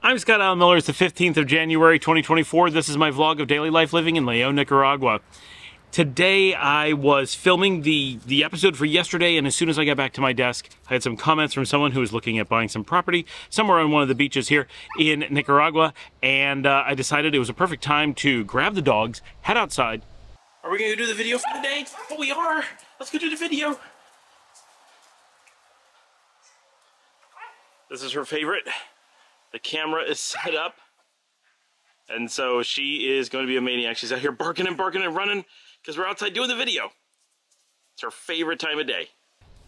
I'm Scott Alan Miller. It's the 15th of January 2024. This is my vlog of daily life living in León, Nicaragua. Today I was filming the episode for yesterday, and as soon as I got back to my desk, I had some comments from someone who was looking at buying some property somewhere on one of the beaches here in Nicaragua, and I decided it was a perfect time to grab the dogs, head outside. Are we going to do the video for today? Oh, we are! Let's go do the video! This is her favorite. The camera is set up, and so she is going to be a maniac. She's out here barking and barking and running because we're outside doing the video. It's her favorite time of day.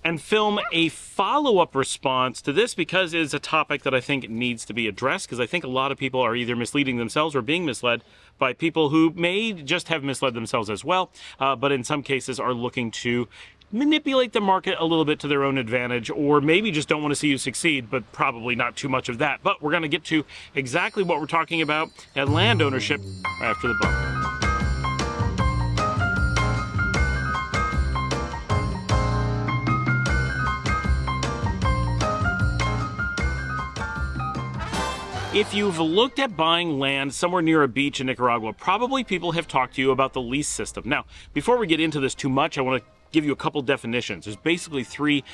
And film a follow-up response to this because it is a topic that I think needs to be addressed, because I think a lot of people are either misleading themselves or being misled by people who may just have misled themselves as well, but in some cases are looking to manipulate the market a little bit to their own advantage, or maybe just don't want to see you succeed, but probably not too much of that. But we're going to get to exactly what we're talking about at land ownership after the bump. If you've looked at buying land somewhere near a beach in Nicaragua, probably people have talked to you about the lease system. Now, before we get into this too much, I want to give you a couple definitions. There's basically three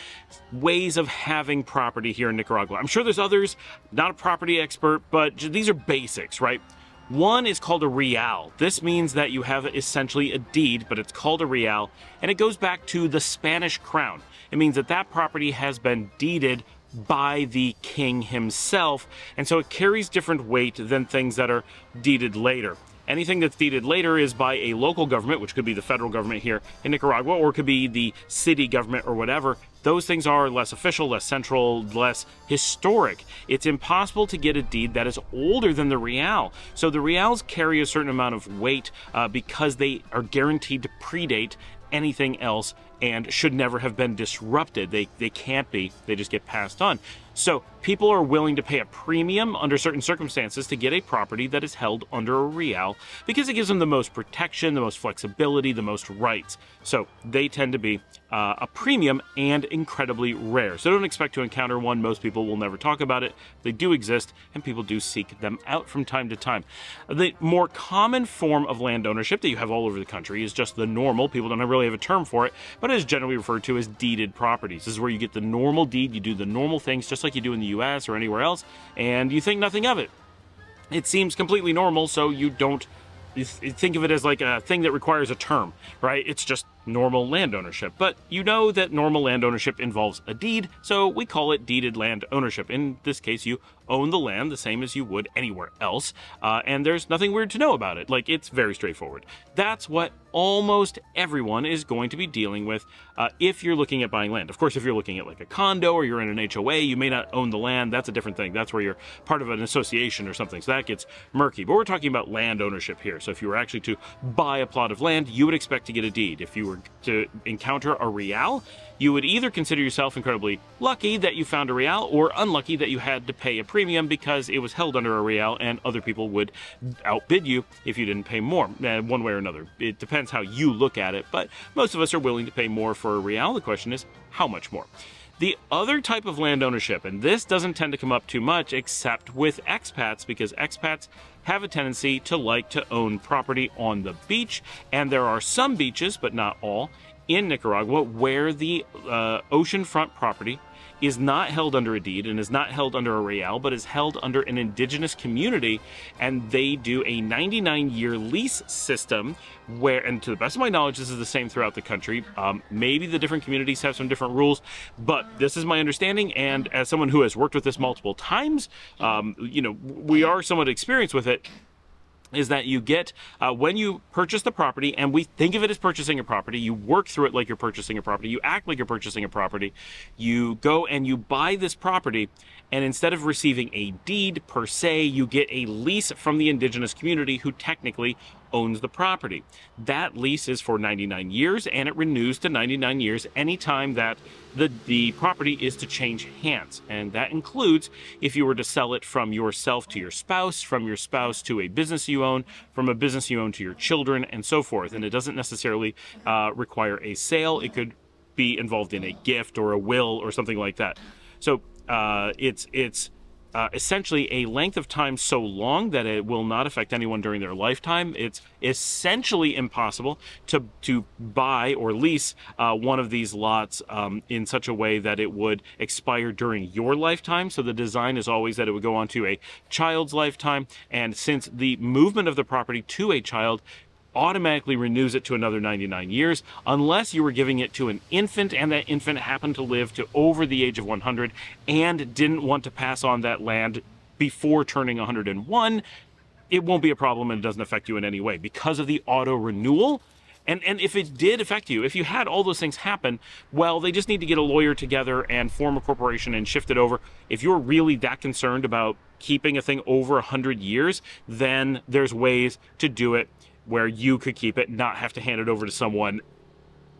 ways of having property here in Nicaragua. I'm sure there's others, not a property expert, but these are basics, right? One is called a real. This means that you have essentially a deed, but it's called a real, and it goes back to the Spanish crown. It means that that property has been deeded by the king himself, and so it carries different weight than things that are deeded later. Anything that's deeded later is by a local government, which could be the federal government here in Nicaragua, or it could be the city government or whatever. Those things are less official, less central, less historic. It's impossible to get a deed that is older than the real. So the reals carry a certain amount of weight because they are guaranteed to predate anything else and should never have been disrupted. They can't be. They just get passed on. So people are willing to pay a premium under certain circumstances to get a property that is held under a real because it gives them the most protection, the most flexibility, the most rights. So they tend to be a premium and incredibly rare. So don't expect to encounter one. Most people will never talk about it. They do exist, and people do seek them out from time to time. The more common form of land ownership that you have all over the country is just the normal. People don't really have a term for it, but it is generally referred to as deeded properties. This is where you get the normal deed, you do the normal things just like you do in the US or anywhere else, and you think nothing of it. It seems completely normal, so you don't think of it as like a thing that requires a term, right? It's just normal land ownership. But you know that normal land ownership involves a deed, so we call it deeded land ownership. In this case, you own the land the same as you would anywhere else, and there's nothing weird to know about it. Like, it's very straightforward. That's what almost everyone is going to be dealing with if you're looking at buying land. Of course, if you're looking at like a condo or you're in an HOA, you may not own the land. That's a different thing. That's where you're part of an association or something, so that gets murky. But we're talking about land ownership here. So if you were actually to buy a plot of land, you would expect to get a deed. If you were to encounter a real, you would either consider yourself incredibly lucky that you found a real or unlucky that you had to pay a premium because it was held under a real and other people would outbid you if you didn't pay more, one way or another. It depends how you look at it, but most of us are willing to pay more for a real. The question is, how much more? The other type of land ownership, and this doesn't tend to come up too much except with expats, because expats have a tendency to like to own property on the beach, and there are some beaches, but not all, in Nicaragua where the oceanfront property is not held under a deed and is not held under a real, but is held under an indigenous community, and they do a 99-year lease system where, and to the best of my knowledge, this is the same throughout the country. Maybe the different communities have some different rules, but this is my understanding, and as someone who has worked with this multiple times, you know, we are somewhat experienced with it, is that you get, when you purchase the property, and we think of it as purchasing a property, you work through it like you're purchasing a property, you act like you're purchasing a property, you go and you buy this property, and instead of receiving a deed per se, you get a lease from the indigenous community who technically owns the property. That lease is for 99 years, and it renews to 99 years anytime that the property is to change hands. And that includes if you were to sell it from yourself to your spouse, from your spouse to a business you own, from a business you own to your children, and so forth. And it doesn't necessarily require a sale. It could be involved in a gift or a will or something like that. So it's essentially a length of time so long that it will not affect anyone during their lifetime. It's essentially impossible to buy or lease one of these lots in such a way that it would expire during your lifetime. So the design is always that it would go on to a child's lifetime. And since the movement of the property to a child automatically renews it to another 99 years, unless you were giving it to an infant and that infant happened to live to over the age of 100 and didn't want to pass on that land before turning 101, it won't be a problem and it doesn't affect you in any way because of the auto renewal. And if it did affect you, if you had all those things happen, well, they just need to get a lawyer together and form a corporation and shift it over. If you're really that concerned about keeping a thing over 100 years, then there's ways to do it where you could keep it, not have to hand it over to someone.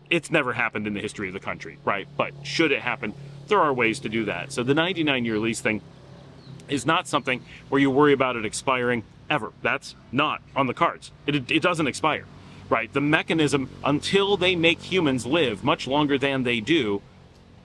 It's never happened in the history of the country, right? But should it happen, there are ways to do that. So the 99-year lease thing is not something where you worry about it expiring ever. That's not on the cards. It doesn't expire, right? The mechanism, until they make humans live much longer than they do,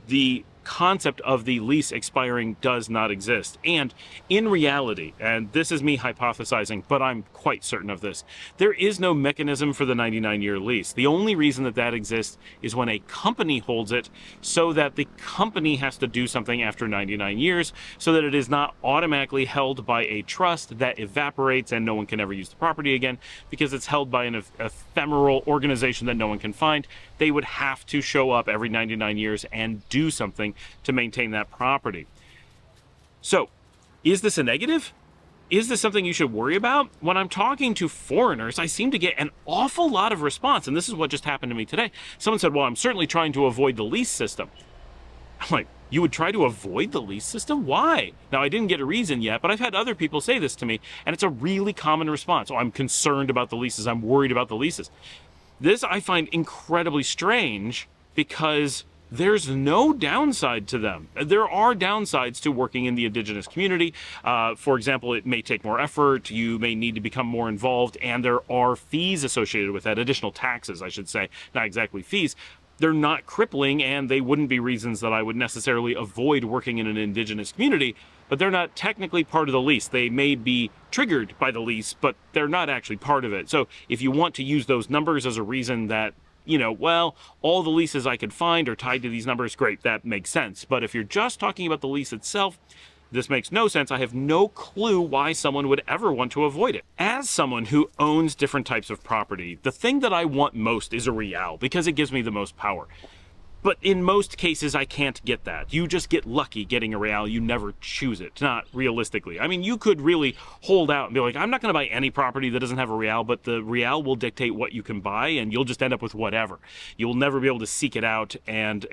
the concept of the lease expiring does not exist. And in reality, and this is me hypothesizing, but I'm quite certain of this, there is no mechanism for the 99-year lease. The only reason that that exists is when a company holds it, so that the company has to do something after 99 years so that it is not automatically held by a trust that evaporates and no one can ever use the property again, because it's held by an ephemeral organization that no one can find. They would have to show up every 99 years and do something to maintain that property. So, is this a negative? Is this something you should worry about? When I'm talking to foreigners, I seem to get an awful lot of response, and this is what just happened to me today. Someone said, well, I'm certainly trying to avoid the lease system. I'm like, you would try to avoid the lease system? Why? Now, I didn't get a reason yet, but I've had other people say this to me, and it's a really common response. Oh, I'm concerned about the leases. I'm worried about the leases. This I find incredibly strange, because there's no downside to them. There are downsides to working in the indigenous community. For example, it may take more effort. You may need to become more involved, and there are fees associated with that, additional taxes, I should say, not exactly fees. They're not crippling, and they wouldn't be reasons that I would necessarily avoid working in an indigenous community, but they're not technically part of the lease. They may be triggered by the lease, but they're not actually part of it. So if you want to use those numbers as a reason that, you know, well, all the leases I could find are tied to these numbers, great, that makes sense. But if you're just talking about the lease itself, this makes no sense. I have no clue why someone would ever want to avoid it. As someone who owns different types of property, the thing that I want most is a real, because it gives me the most power. But in most cases, I can't get that. You just get lucky getting a real. You never choose it, not realistically. I mean, you could really hold out and be like, I'm not gonna buy any property that doesn't have a real, but the real will dictate what you can buy, and you'll just end up with whatever. You'll never be able to seek it out and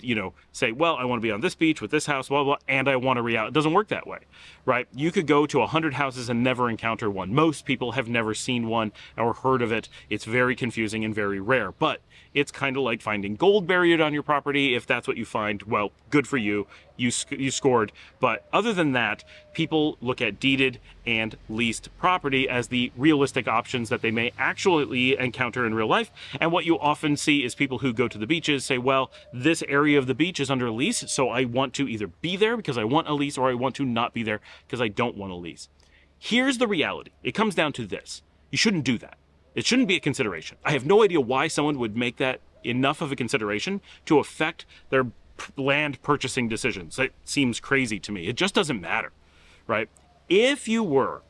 you know, say, well, I wanna be on this beach with this house, blah, blah, blah, and I want a real. It doesn't work that way, right? You could go to 100 houses and never encounter one. Most people have never seen one or heard of it. It's very confusing and very rare, but it's kind of like finding gold buried on your property. If that's what you find, well, good for you. You scored. But other than that, people look at deeded and leased property as the realistic options that they may actually encounter in real life. And what you often see is people who go to the beaches say, well, this area of the beach is under lease, so I want to either be there because I want a lease, or I want to not be there because I don't want a lease. Here's the reality. It comes down to this. You shouldn't do that. It shouldn't be a consideration. I have no idea why someone would make that enough of a consideration to affect their land purchasing decisions. That seems crazy to me. It just doesn't matter, right? If you were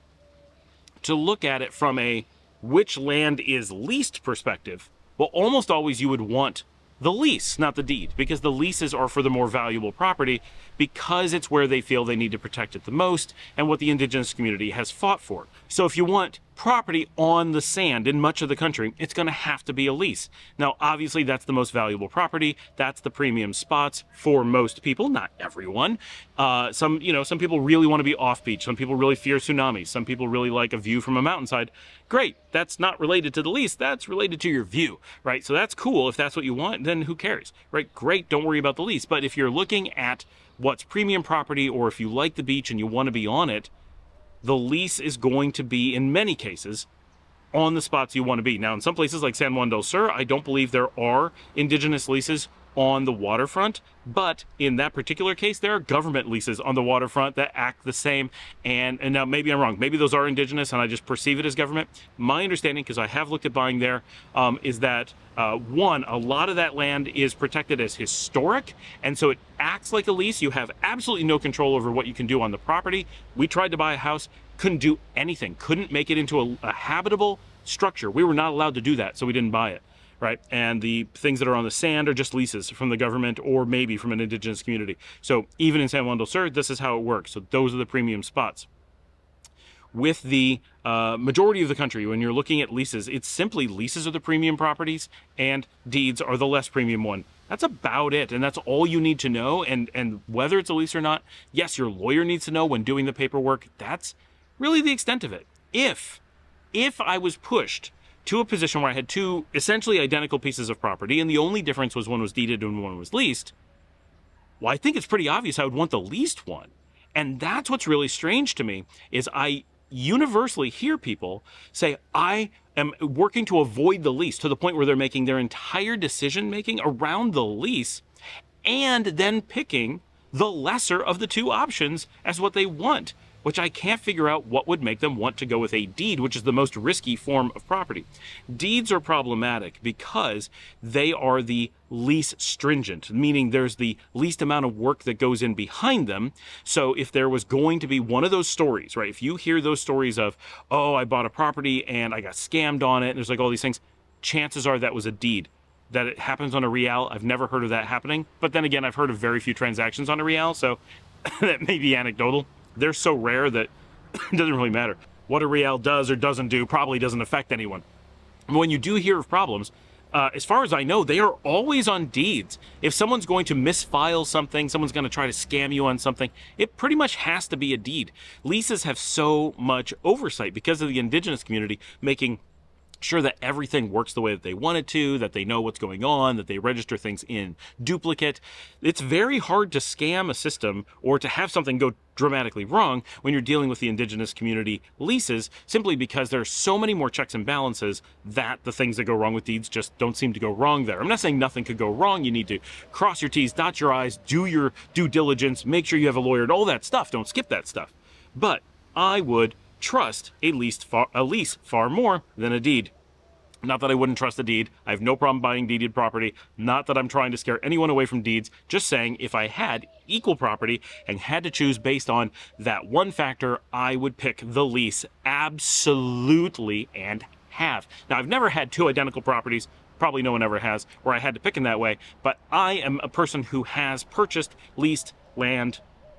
to look at it from a which land is leased perspective, well, almost always you would want the lease, not the deed, because the leases are for the more valuable property, because it's where they feel they need to protect it the most and what the indigenous community has fought for. So if you want property on the sand in much of the country, it's going to have to be a lease. Now, obviously, that's the most valuable property. That's the premium spots for most people, not everyone. Some people really want to be off beach. Some people really fear tsunamis. Some people really like a view from a mountainside. Great. That's not related to the lease. That's related to your view, right? So that's cool. If that's what you want, then who cares, right? Great. Don't worry about the lease. But if you're looking at what's premium property, or if you like the beach and you want to be on it, the lease is going to be, in many cases, on the spots you want to be. Now, in some places like San Juan del Sur, I don't believe there are indigenous leases on the waterfront, but in that particular case, there are government leases on the waterfront that act the same. And now maybe I'm wrong. Maybe those are indigenous and I just perceive it as government. My understanding, because I have looked at buying there, is that one, a lot of that land is protected as historic, and so it acts like a lease. You have absolutely no control over what you can do on the property. We tried to buy a house, couldn't do anything, couldn't make it into a habitable structure. We were not allowed to do that, so we didn't buy it. Right, and the things that are on the sand are just leases from the government or maybe from an indigenous community. So even in San Juan del Sur, this is how it works. So those are the premium spots. With the majority of the country, when you're looking at leases, it's simply leases are the premium properties and deeds are the less premium one. That's about it, and that's all you need to know. And whether it's a lease or not, yes, your lawyer needs to know when doing the paperwork. That's really the extent of it. If I was pushed to a position where I had two essentially identical pieces of property, and the only difference was one was deeded and one was leased, well, I think it's pretty obvious I would want the leased one. And that's what's really strange to me, is I universally hear people say, I am working to avoid the lease, to the point where they're making their entire decision-making around the lease, and then picking the lesser of the two options as what they want, which I can't figure out what would make them want to go with a deed, which is the most risky form of property. Deeds are problematic because they are the least stringent, meaning there's the least amount of work that goes in behind them. So if there was going to be one of those stories, right, if you hear those stories of, oh, I bought a property and I got scammed on it, and there's like all these things, chances are that was a deed. That it happens on a real, I've never heard of that happening. But then again, I've heard of very few transactions on a real, so that may be anecdotal. They're so rare that it doesn't really matter. What a real does or doesn't do probably doesn't affect anyone. When you do hear of problems, as far as I know, they are always on deeds. If someone's going to misfile something, someone's going to try to scam you on something, it pretty much has to be a deed. Leases have so much oversight because of the indigenous community making sure that everything works the way that they want it to, that they know what's going on, that they register things in duplicate. It's very hard to scam a system or to have something go dramatically wrong when you're dealing with the indigenous community leases, simply because there are so many more checks and balances that the things that go wrong with deeds just don't seem to go wrong there. I'm not saying nothing could go wrong. You need to cross your T's, dot your I's, do your due diligence, make sure you have a lawyer and all that stuff. Don't skip that stuff. But I would trust a lease far more than a deed. Not that I wouldn't trust a deed. I have no problem buying deeded property. Not that I'm trying to scare anyone away from deeds. Just saying, if I had equal property and had to choose based on that one factor, I would pick the lease absolutely and have. Now, I've never had two identical properties. Probably no one ever has, where I had to pick in that way. But I am a person who has purchased leased land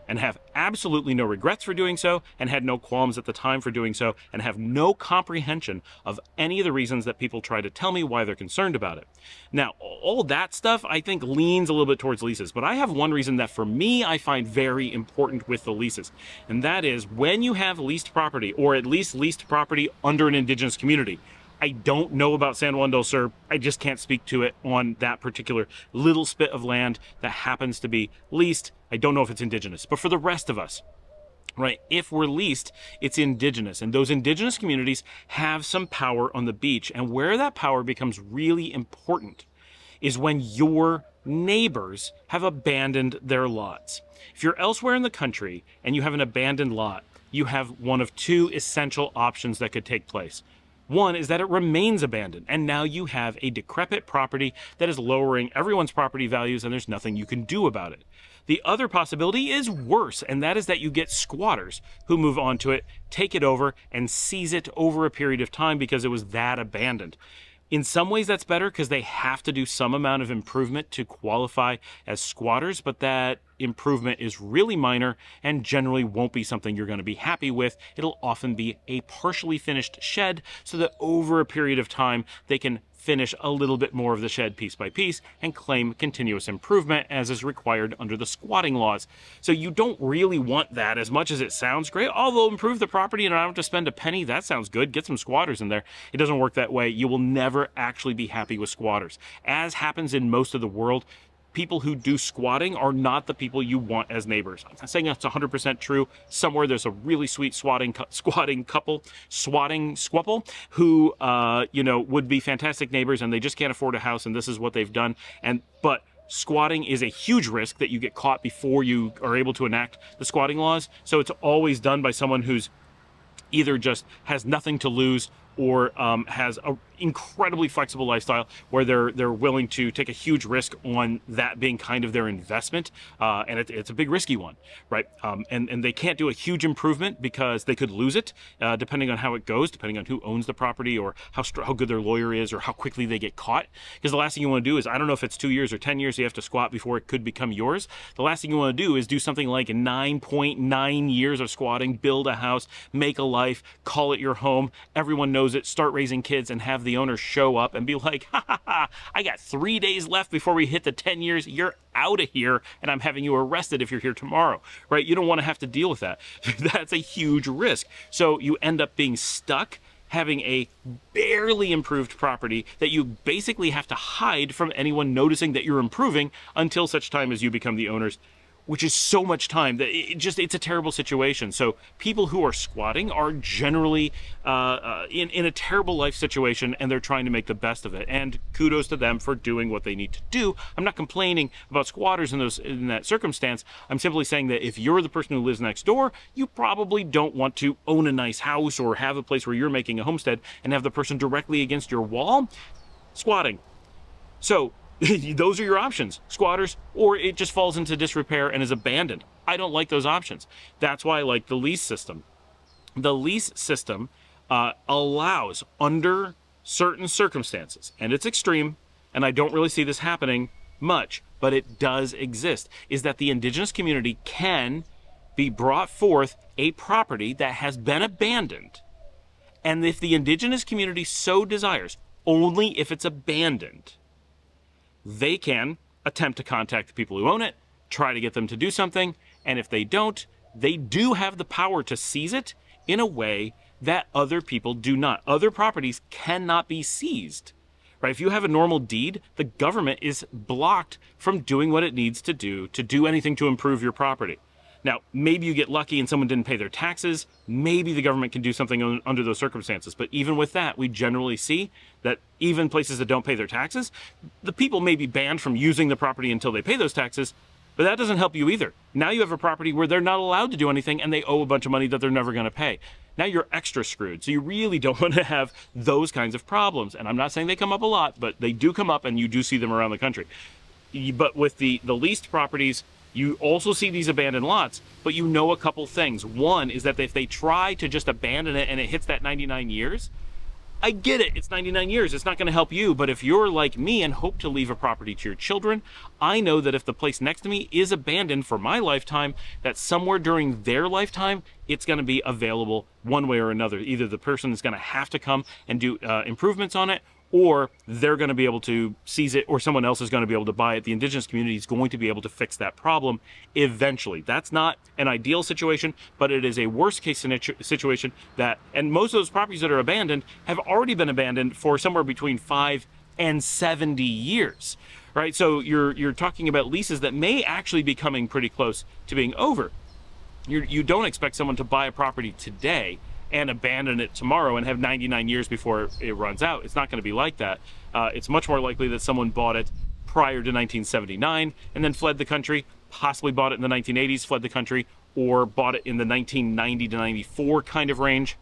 and have absolutely no regrets for doing so, and had no qualms at the time for doing so, and have no comprehension of any of the reasons that people try to tell me why they're concerned about it. Now, all that stuff, I think, leans a little bit towards leases, but I have one reason that for me, I find very important with the leases, and that is when you have leased property, or at least leased property under an indigenous community. I don't know about San Juan del Sur. I just can't speak to it on that particular little spit of land that happens to be leased. I don't know if it's indigenous, but for the rest of us, right, if we're leased, it's indigenous. And those indigenous communities have some power on the beach. And where that power becomes really important is when your neighbors have abandoned their lots. If you're elsewhere in the country and you have an abandoned lot, you have one of two essential options that could take place. One is that it remains abandoned, and now you have a decrepit property that is lowering everyone's property values, and there's nothing you can do about it. The other possibility is worse, and that is that you get squatters who move onto it, take it over, and seize it over a period of time because it was that abandoned. In some ways, that's better because they have to do some amount of improvement to qualify as squatters, but that improvement is really minor and generally won't be something you're going to be happy with. It'll often be a partially finished shed so that over a period of time, they can finish a little bit more of the shed piece by piece and claim continuous improvement as is required under the squatting laws. So you don't really want that as much as it sounds great. Oh, they'll improve the property and I don't have to spend a penny. That sounds good. Get some squatters in there. It doesn't work that way. You will never actually be happy with squatters. As happens in most of the world, people who do squatting are not the people you want as neighbors. I'm not saying that's 100% true. Somewhere there's a really sweet swatting squapple who, would be fantastic neighbors, and they just can't afford a house, and this is what they've done. But squatting is a huge risk that you get caught before you are able to enact the squatting laws. So it's always done by someone who's either just has nothing to lose or has an incredibly flexible lifestyle where they're willing to take a huge risk on that being kind of their investment, and it's a big risky one, right? And they can't do a huge improvement because they could lose it, depending on how it goes, depending on who owns the property or how good their lawyer is or how quickly they get caught. Because the last thing you want to do is, I don't know if it's 2 years or 10 years you have to squat before it could become yours. The last thing you want to do is do something like 9.9 years of squatting, build a house, make a life, call it your home, everyone knows it, start raising kids, and have the owner show up and be like, ha ha ha, I got 3 days left before we hit the 10 years, you're out of here, and I'm having you arrested if you're here tomorrow, right? You don't want to have to deal with that. That's a huge risk. So you end up being stuck having a barely improved property that you basically have to hide from anyone noticing that you're improving until such time as you become the owner's, which is so much time that it's a terrible situation. So people who are squatting are generally in a terrible life situation, and they're trying to make the best of it. And kudos to them for doing what they need to do. I'm not complaining about squatters in that circumstance. I'm simply saying that if you're the person who lives next door, you probably don't want to own a nice house or have a place where you're making a homestead and have the person directly against your wall squatting. So those are your options, squatters, or it just falls into disrepair and is abandoned. I don't like those options. That's why I like the lease system. The lease system allows, under certain circumstances, and it's extreme, and I don't really see this happening much, but it does exist, is that the indigenous community can be brought forth a property that has been abandoned. And if the indigenous community so desires, only if it's abandoned, they can attempt to contact the people who own it, try to get them to do something, and if they don't, they do have the power to seize it in a way that other people do not. Other properties cannot be seized, right? If you have a normal deed, the government is blocked from doing what it needs to do anything to improve your property. Now, maybe you get lucky and someone didn't pay their taxes. Maybe the government can do something under those circumstances. But even with that, we generally see that even places that don't pay their taxes, the people may be banned from using the property until they pay those taxes, but that doesn't help you either. Now you have a property where they're not allowed to do anything and they owe a bunch of money that they're never going to pay. Now you're extra screwed. So you really don't want to have those kinds of problems. And I'm not saying they come up a lot, but they do come up, and you do see them around the country. But with the leased properties, you also see these abandoned lots, but you know a couple things. One is that if they try to just abandon it and it hits that 99 years, I get it, it's 99 years, it's not gonna help you, but if you're like me and hope to leave a property to your children, I know that if the place next to me is abandoned for my lifetime, that somewhere during their lifetime, it's gonna be available one way or another. Either the person is gonna have to come and do improvements on it, or they're going to be able to seize it, or someone else is going to be able to buy it. The indigenous community is going to be able to fix that problem eventually. That's not an ideal situation, but it is a worst case situation that, and most of those properties that are abandoned have already been abandoned for somewhere between 5 and 70 years, right? So you're talking about leases that may actually be coming pretty close to being over. You don't expect someone to buy a property today and abandon it tomorrow and have 99 years before it runs out. It's not going to be like that. It's much more likely that someone bought it prior to 1979 and then fled the country, possibly bought it in the 1980s, fled the country, or bought it in the 1990 to 94 kind of range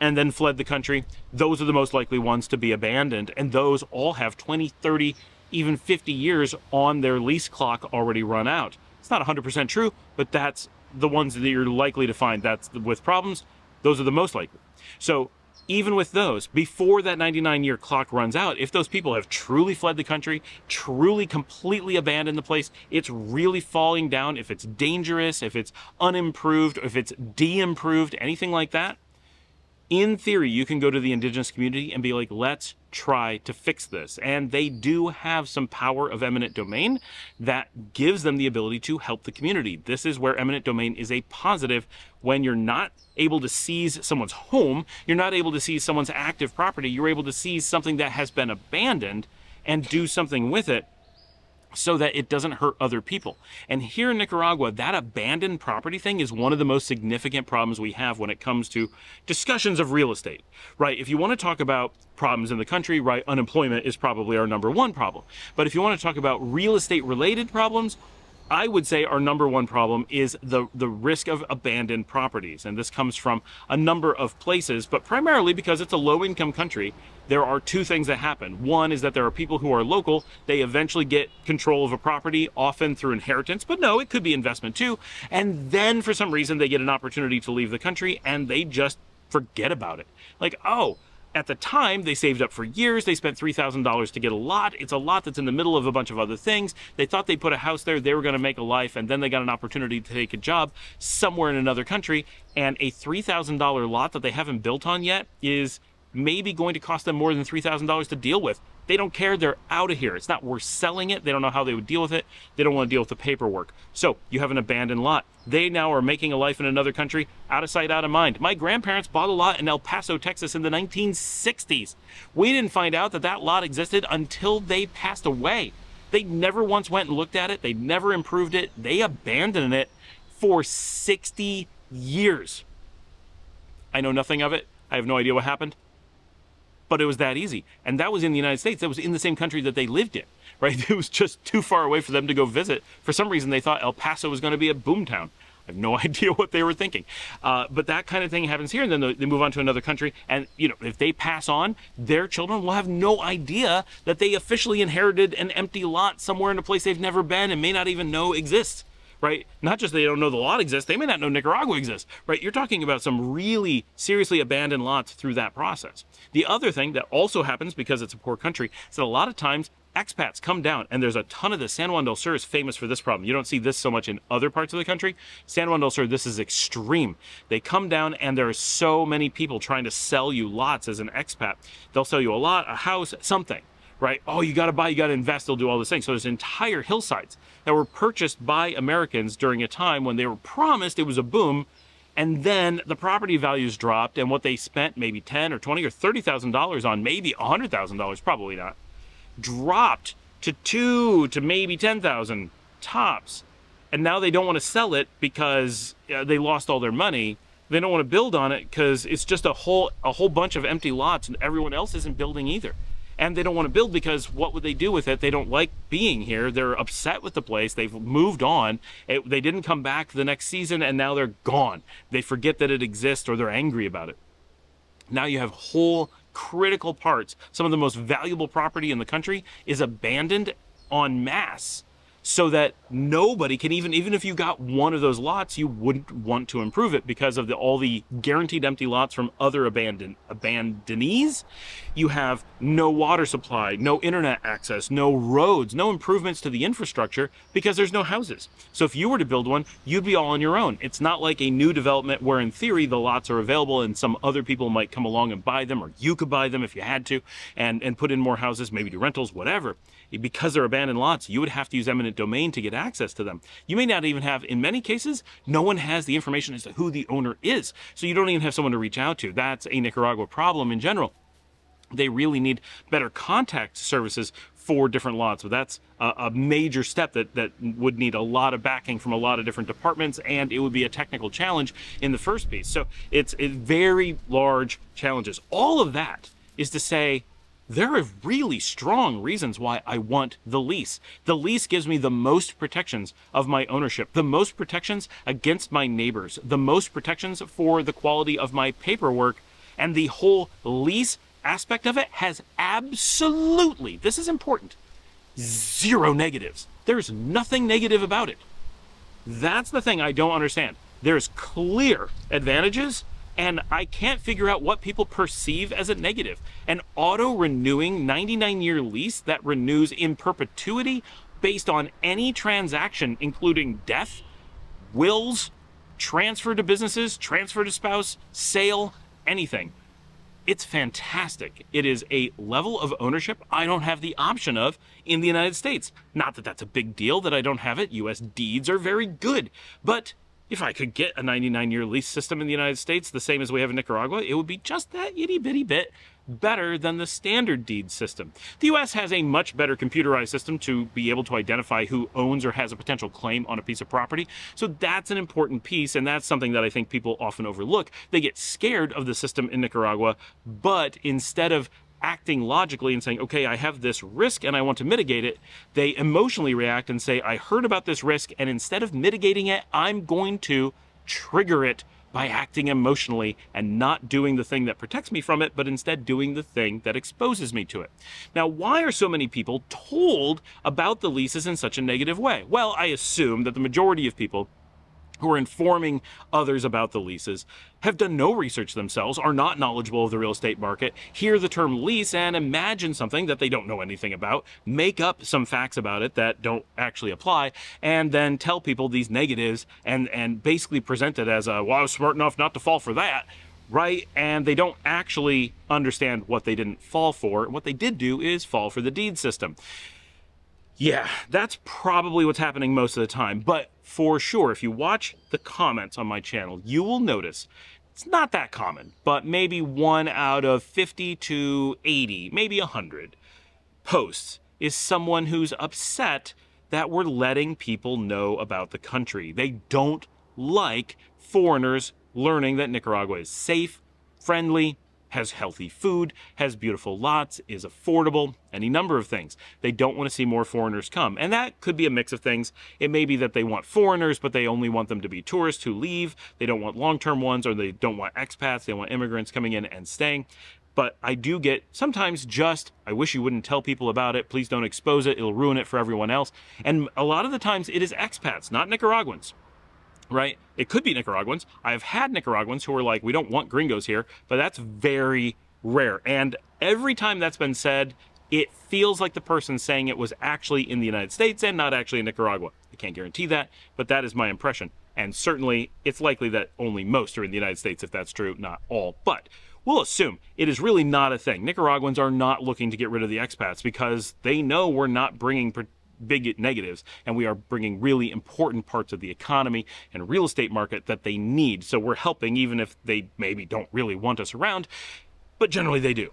and then fled the country. Those are the most likely ones to be abandoned, and those all have 20, 30, even 50 years on their lease clock already run out. It's not 100% true, but that's the ones that you're likely to find. That's with problems. Those are the most likely. So even with those, before that 99-year clock runs out, if those people have truly fled the country, truly completely abandoned the place, it's really falling down, if it's dangerous, if it's unimproved, if it's de-improved, anything like that, in theory, you can go to the indigenous community and be like, let's try to fix this. And they do have some power of eminent domain that gives them the ability to help the community. This is where eminent domain is a positive. When you're not able to seize someone's home, you're not able to seize someone's active property, you're able to seize something that has been abandoned and do something with it so that it doesn't hurt other people. And here in Nicaragua, that abandoned property thing is one of the most significant problems we have when it comes to discussions of real estate, right? If you want to talk about problems in the country, right, unemployment is probably our number one problem. But if you want to talk about real estate related problems, I would say our number one problem is the risk of abandoned properties. And this comes from a number of places, but primarily because it's a low-income country, there are two things that happen. One is that there are people who are local. They eventually get control of a property, often through inheritance, but no, it could be investment too. And then for some reason, they get an opportunity to leave the country and they just forget about it. Like, oh, at the time, they saved up for years. They spent $3,000 to get a lot. It's a lot that's in the middle of a bunch of other things. They thought they put a house there. They were going to make a life, and then they got an opportunity to take a job somewhere in another country. And a $3,000 lot that they haven't built on yet is maybe going to cost them more than $3,000 to deal with. They don't care. They're out of here. It's not worth selling it. They don't know how they would deal with it. They don't want to deal with the paperwork. So you have an abandoned lot. They now are making a life in another country, out of sight, out of mind. My grandparents bought a lot in El Paso, Texas in the 1960s. We didn't find out that that lot existed until they passed away. They never once went and looked at it. They never improved it. They abandoned it for 60 years. I know nothing of it. I have no idea what happened. But it was that easy. And that was in the United States. That was in the same country that they lived in, right? It was just too far away for them to go visit. For some reason, they thought El Paso was going to be a boomtown. I have no idea what they were thinking. But that kind of thing happens here. And then they move on to another country. And, you know, if they pass on, their children will have no idea that they officially inherited an empty lot somewhere in a place they've never been and may not even know exists, right? Not just they don't know the lot exists, they may not know Nicaragua exists, right? You're talking about some really seriously abandoned lots through that process. The other thing that also happens because it's a poor country is that a lot of times expats come down, and there's a ton of this. San Juan del Sur is famous for this problem. You don't see this so much in other parts of the country. San Juan del Sur, this is extreme. They come down and there are so many people trying to sell you lots as an expat. They'll sell you a lot, a house, something. Right? Oh, you got to buy, you got to invest, they'll do all this thing. So there's entire hillsides that were purchased by Americans during a time when they were promised it was a boom, and then the property values dropped, and what they spent maybe $10,000 or $20,000 or $30,000 on, maybe $100,000, probably not, dropped to $2,000 to maybe $10,000 tops. And now they don't want to sell it because they lost all their money. They don't want to build on it because it's just a whole bunch of empty lots and everyone else isn't building either. And they don't want to build because what would they do with it? They don't like being here. They're upset with the place. They've moved on. They didn't come back the next season, and now they're gone. They forget that it exists, or they're angry about it. Now you have whole critical parts. Some of the most valuable property in the country is abandoned en masse, so that nobody can, even if you got one of those lots, you wouldn't want to improve it because of all the guaranteed empty lots from other abandonees. You have no water supply, no internet access, no roads, no improvements to the infrastructure because there's no houses. So if you were to build one, you'd be all on your own. It's not like a new development where in theory the lots are available and some other people might come along and buy them, or you could buy them if you had to and put in more houses, maybe do rentals, whatever. Because they're abandoned lots, you would have to use eminent domain to get access to them. You may not even have, in many cases, no one has the information as to who the owner is. So you don't even have someone to reach out to. That's a Nicaragua problem in general. They really need better contact services for different lots. So that's a major step that would need a lot of backing from a lot of different departments, and it would be a technical challenge in the first piece. So it's very large challenges. All of that is to say, there are really strong reasons why I want the lease. The lease gives me the most protections of my ownership, the most protections against my neighbors, the most protections for the quality of my paperwork, and the whole lease aspect of it has absolutely, this is important, zero negatives. There's nothing negative about it. That's the thing I don't understand. There's clear advantages, and I can't figure out what people perceive as a negative. An auto-renewing 99-year lease that renews in perpetuity based on any transaction, including death, wills, transfer to businesses, transfer to spouse, sale, anything. It's fantastic. It is a level of ownership I don't have the option of in the United States. Not that that's a big deal that I don't have it. U.S. deeds are very good, but if I could get a 99-year lease system in the United States, the same as we have in Nicaragua, it would be just that itty bitty bit better than the standard deed system. The U.S. has a much better computerized system to be able to identify who owns or has a potential claim on a piece of property. So that's an important piece, and that's something that I think people often overlook. They get scared of the system in Nicaragua, but instead of acting logically and saying, okay, I have this risk and I want to mitigate it, they emotionally react and say, I heard about this risk, and instead of mitigating it, I'm going to trigger it by acting emotionally and not doing the thing that protects me from it, but instead doing the thing that exposes me to it. Now, why are so many people told about the leases in such a negative way? Well, I assume that the majority of people who are informing others about the leases have done no research themselves, are not knowledgeable of the real estate market, hear the term lease and imagine something that they don't know anything about, make up some facts about it that don't actually apply, and then tell people these negatives and basically present it as, well, I was smart enough not to fall for that, right? And they don't actually understand what they didn't fall for. What they did do is fall for the deed system. Yeah, that's probably what's happening most of the time, but for sure, if you watch the comments on my channel, you will notice it's not that common, but maybe 1 out of 50 to 80, maybe 100 posts is someone who's upset that we're letting people know about the country. They don't like foreigners learning that Nicaragua is safe, friendly, has healthy food, has beautiful lots, is affordable, any number of things. They don't want to see more foreigners come. And that could be a mix of things. It may be that they want foreigners, but they only want them to be tourists who leave. They don't want long-term ones, or they don't want expats. They want immigrants coming in and staying. But I do get sometimes just, I wish you wouldn't tell people about it. Please don't expose it. It'll ruin it for everyone else. And a lot of the times it is expats, not Nicaraguans. Right? It could be Nicaraguans. I've had Nicaraguans who are like, we don't want gringos here, but that's very rare. And every time that's been said, it feels like the person saying it was actually in the United States and not actually in Nicaragua. I can't guarantee that, but that is my impression. And certainly it's likely that only most are in the United States if that's true, not all. But we'll assume it is really not a thing. Nicaraguans are not looking to get rid of the expats because they know we're not bringing big negatives, and we are bringing really important parts of the economy and real estate market that they need. So we're helping, even if they maybe don't really want us around, but generally they do.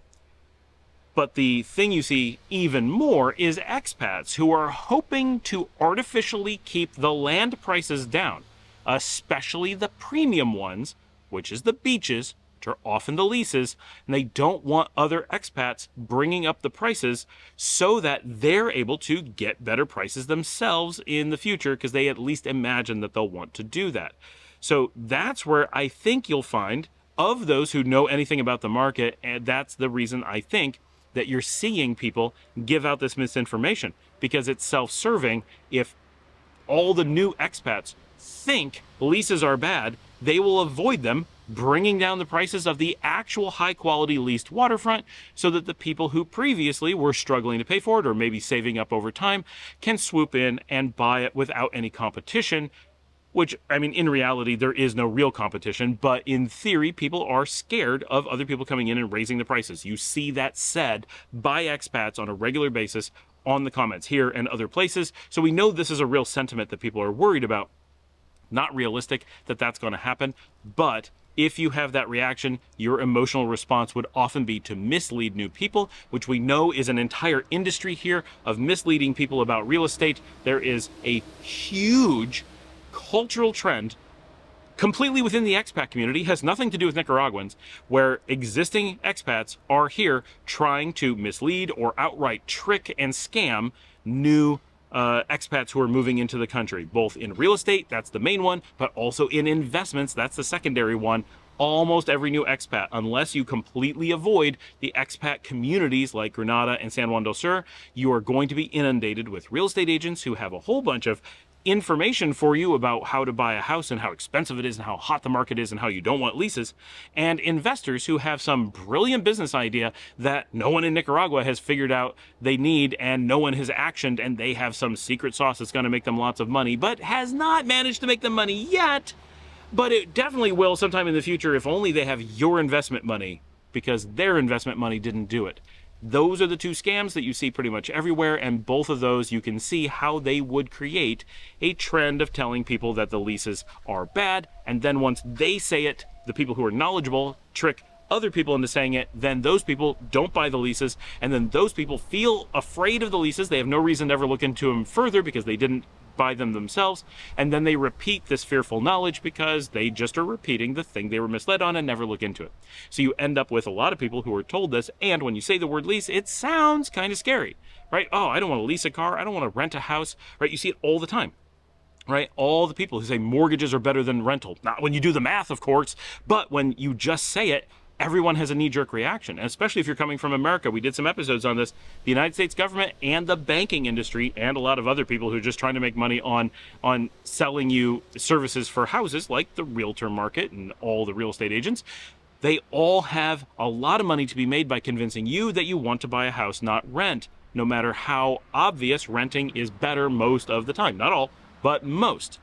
But the thing you see even more is expats who are hoping to artificially keep the land prices down, especially the premium ones, which is the beaches, which are often the leases, and they don't want other expats bringing up the prices so that they're able to get better prices themselves in the future, because they at least imagine that they'll want to do that. So that's where I think you'll find, of those who know anything about the market, and that's the reason I think that you're seeing people give out this misinformation, because it's self-serving. If all the new expats think leases are bad, they will avoid them, bringing down the prices of the actual high-quality leased waterfront so that the people who previously were struggling to pay for it, or maybe saving up over time, can swoop in and buy it without any competition, which, I mean, in reality, there is no real competition, but in theory, people are scared of other people coming in and raising the prices. You see that said by expats on a regular basis on the comments here and other places, so we know this is a real sentiment that people are worried about. Not realistic that that's going to happen, but if you have that reaction, your emotional response would often be to mislead new people, which we know is an entire industry here of misleading people about real estate. There is a huge cultural trend completely within the expat community, has nothing to do with Nicaraguans, where existing expats are here trying to mislead or outright trick and scam new expats who are moving into the country, both in real estate, that's the main one, but also in investments, that's the secondary one. Almost every new expat, unless you completely avoid the expat communities like Granada and San Juan del Sur, you are going to be inundated with real estate agents who have a whole bunch of information for you about how to buy a house and how expensive it is and how hot the market is and how you don't want leases, and investors who have some brilliant business idea that no one in Nicaragua has figured out they need and no one has actioned, and they have some secret sauce that's going to make them lots of money but has not managed to make them money yet, but it definitely will sometime in the future if only they have your investment money, because their investment money didn't do it. Those are the two scams that you see pretty much everywhere, and both of those you can see how they would create a trend of telling people that the leases are bad, and then once they say it, the people who are knowledgeable trick other people into saying it, then those people don't buy the leases, and then those people feel afraid of the leases. They have no reason to ever look into them further because they didn't buy them themselves, and then they repeat this fearful knowledge because they just are repeating the thing they were misled on and never look into it. So you end up with a lot of people who are told this, and when you say the word lease, it sounds kind of scary, right? Oh, I don't want to lease a car. I don't want to rent a house, right? You see it all the time, right? All the people who say mortgages are better than rental. Not when you do the math, of course, but when you just say it, everyone has a knee-jerk reaction, and especially if you're coming from America. We did some episodes on this. The United States government and the banking industry and a lot of other people who are just trying to make money on selling you services for houses, like the realtor market and all the real estate agents, they all have a lot of money to be made by convincing you that you want to buy a house, not rent, no matter how obvious renting is better most of the time. Not all, but most.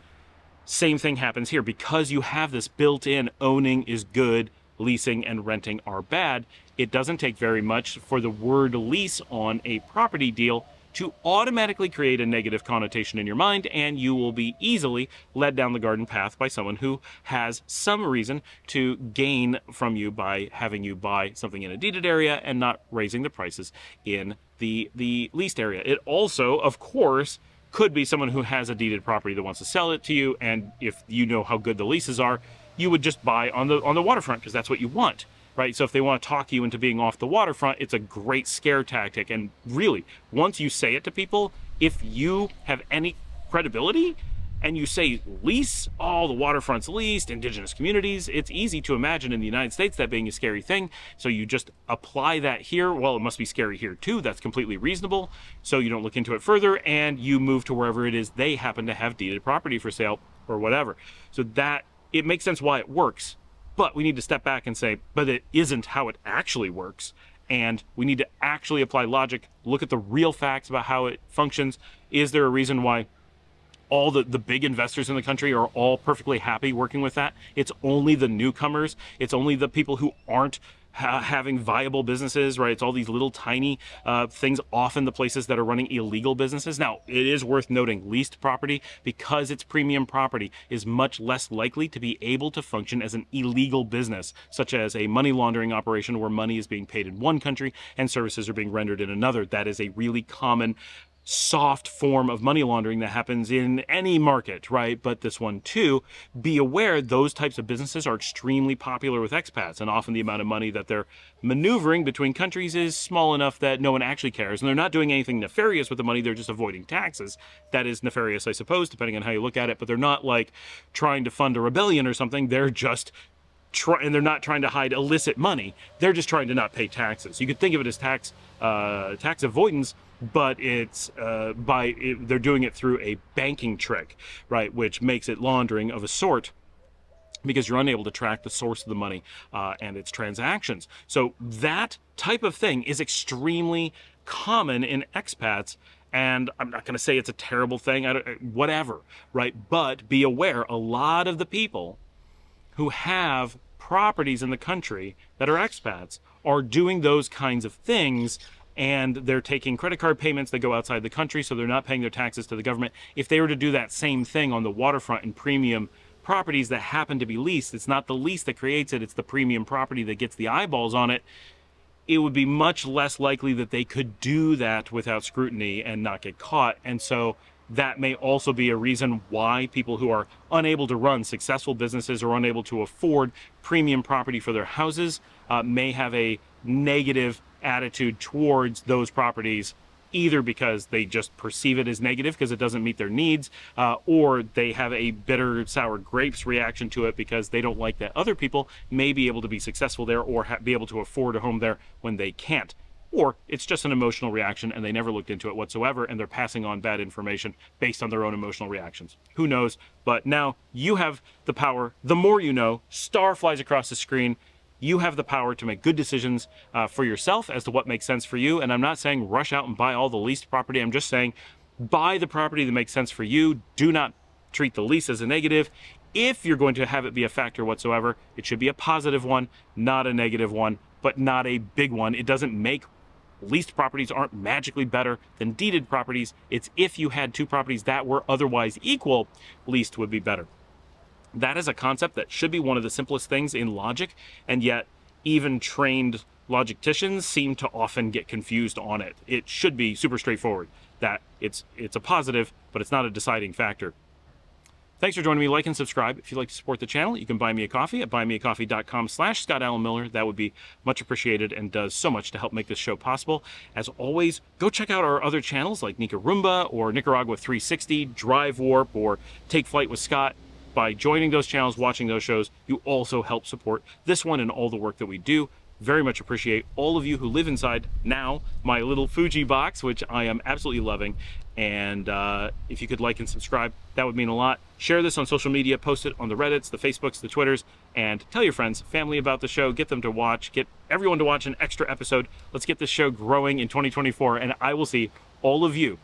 Same thing happens here because you have this built-in owning is good, leasing and renting are bad. It doesn't take very much for the word lease on a property deal to automatically create a negative connotation in your mind, and you will be easily led down the garden path by someone who has some reason to gain from you by having you buy something in a deeded area and not raising the prices in the leased area. It also, of course, could be someone who has a deeded property that wants to sell it to you, and if you know how good the leases are, you would just buy on the waterfront because that's what you want, right? So if they want to talk you into being off the waterfront, it's a great scare tactic. And really, once you say it to people, if you have any credibility and you say lease, all the waterfront's leased, indigenous communities, it's easy to imagine in the United States that being a scary thing. So you just apply that here. Well, it must be scary here too. That's completely reasonable. So you don't look into it further and you move to wherever it is they happen to have deeded property for sale or whatever. So that it makes sense why it works, but we need to step back and say, but it isn't how it actually works. And we need to actually apply logic, look at the real facts about how it functions. Is there a reason why all the big investors in the country are all perfectly happy working with that? It's only the newcomers. It's only the people who aren't having viable businesses, right? It's all these little tiny things, often the places that are running illegal businesses. Now, it is worth noting leased property, because it's premium property, is much less likely to be able to function as an illegal business, such as a money laundering operation where money is being paid in one country and services are being rendered in another. That is a really common soft form of money laundering that happens in any market, right? But this one too, be aware those types of businesses are extremely popular with expats, and often the amount of money that they're maneuvering between countries is small enough that no one actually cares, and they're not doing anything nefarious with the money. They're just avoiding taxes. That is nefarious, I suppose, depending on how you look at it, but they're not like trying to fund a rebellion or something. They're just and they're not trying to hide illicit money. They're just trying to not pay taxes. You could think of it as tax avoidance, but it's they're doing it through a banking trick, right? Which makes it laundering of a sort, because you're unable to track the source of the money and its transactions. So that type of thing is extremely common in expats. And I'm not going to say it's a terrible thing, whatever, right? But be aware, a lot of the people who have properties in the country that are expats are doing those kinds of things, and they're taking credit card payments that go outside the country, so they're not paying their taxes to the government. If they were to do that same thing on the waterfront and premium properties that happen to be leased, it's not the lease that creates it, it's the premium property that gets the eyeballs on it. It would be much less likely that they could do that without scrutiny and not get caught. And so that may also be a reason why people who are unable to run successful businesses or unable to afford premium property for their houses may have a negative attitude towards those properties, either because they just perceive it as negative because it doesn't meet their needs, or they have a bitter, sour grapes reaction to it because they don't like that other people may be able to be successful there or be able to afford a home there when they can't. Or it's just an emotional reaction and they never looked into it whatsoever, and they're passing on bad information based on their own emotional reactions. Who knows? But now you have the power. The more you know, star flies across the screen. You have the power to make good decisions for yourself as to what makes sense for you. And I'm not saying rush out and buy all the leased property. I'm just saying buy the property that makes sense for you. Do not treat the lease as a negative. If you're going to have it be a factor whatsoever, it should be a positive one, not a negative one, but not a big one. It doesn't make leased properties aren't magically better than deeded properties. It's if you had two properties that were otherwise equal, leased would be better. That is a concept that should be one of the simplest things in logic, and yet even trained logisticians seem to often get confused on it. It should be super straightforward that it's a positive, but it's not a deciding factor. Thanks for joining me. Like and subscribe. If you'd like to support the channel, you can buy me a coffee at buymeacoffee.com/Scott Alan Miller. That would be much appreciated and does so much to help make this show possible. As always, go check out our other channels like Nicarumba or Nicaragua 360, Drive Warp, or Take Flight with Scott. By joining those channels, watching those shows, you also help support this one and all the work that we do. Very much appreciate all of you who live inside now my little Fuji box, which I am absolutely loving. And if you could like and subscribe, that would mean a lot. Share this on social media, post it on the Reddits, the Facebooks, the Twitters, and tell your friends, family about the show. Get them to watch, get everyone to watch an extra episode. Let's get this show growing in 2024, and I will see all of you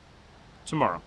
tomorrow.